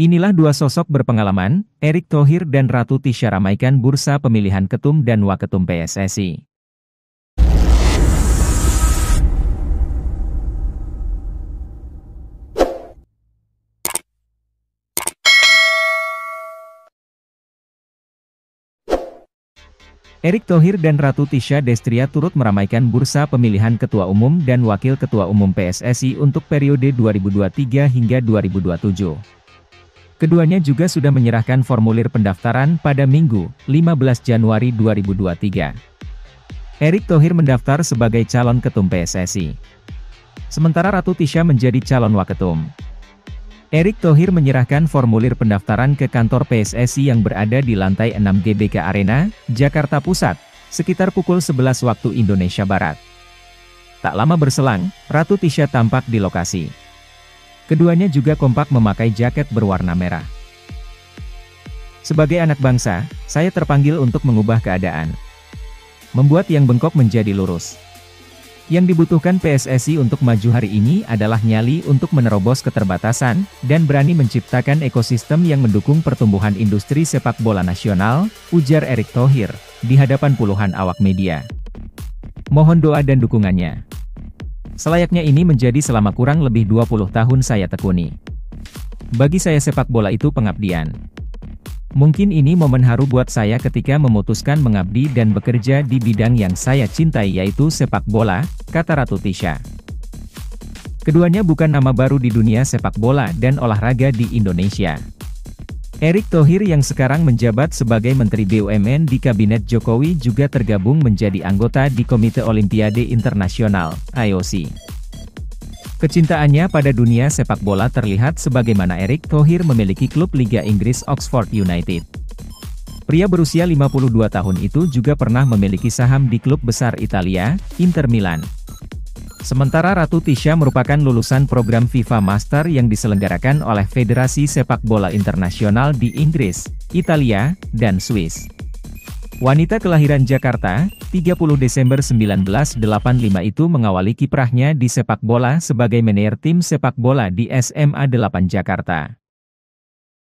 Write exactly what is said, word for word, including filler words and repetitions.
Inilah dua sosok berpengalaman, Erick Thohir dan Ratu Tisha ramaikan bursa pemilihan ketum dan waketum P S S I. Erick Thohir dan Ratu Tisha Destria turut meramaikan bursa pemilihan Ketua Umum dan Wakil Ketua Umum P S S I untuk periode dua ribu dua puluh tiga hingga dua ribu dua puluh tujuh. Keduanya juga sudah menyerahkan formulir pendaftaran pada Minggu, lima belas Januari dua ribu dua puluh tiga. Erick Thohir mendaftar sebagai calon ketum P S S I. Sementara Ratu Tisha menjadi calon waketum. Erick Thohir menyerahkan formulir pendaftaran ke kantor P S S I yang berada di lantai enam G B K Arena, Jakarta Pusat, sekitar pukul sebelas waktu Indonesia Barat. Tak lama berselang, Ratu Tisha tampak di lokasi. Keduanya juga kompak memakai jaket berwarna merah. Sebagai anak bangsa, saya terpanggil untuk mengubah keadaan. Membuat yang bengkok menjadi lurus. Yang dibutuhkan P S S I untuk maju hari ini adalah nyali untuk menerobos keterbatasan, dan berani menciptakan ekosistem yang mendukung pertumbuhan industri sepak bola nasional, ujar Erick Thohir, di hadapan puluhan awak media. Mohon doa dan dukungannya. Selayaknya ini menjadi selama kurang lebih dua puluh tahun saya tekuni. Bagi saya sepak bola itu pengabdian. Mungkin ini momen haru buat saya ketika memutuskan mengabdi dan bekerja di bidang yang saya cintai yaitu sepak bola, kata Ratu Tisha. Keduanya bukan nama baru di dunia sepak bola dan olahraga di Indonesia. Erick Thohir yang sekarang menjabat sebagai Menteri B U M N di Kabinet Jokowi juga tergabung menjadi anggota di Komite Olimpiade Internasional, I O C. Kecintaannya pada dunia sepak bola terlihat sebagaimana Erick Thohir memiliki klub Liga Inggris Oxford United. Pria berusia lima puluh dua tahun itu juga pernah memiliki saham di klub besar Italia, Inter Milan. Sementara Ratu Tisha merupakan lulusan program FIFA Master yang diselenggarakan oleh Federasi Sepak Bola Internasional di Inggris, Italia, dan Swiss. Wanita kelahiran Jakarta, tiga puluh Desember seribu sembilan ratus delapan puluh lima itu mengawali kiprahnya di sepak bola sebagai manajer tim sepak bola di S M A delapan Jakarta.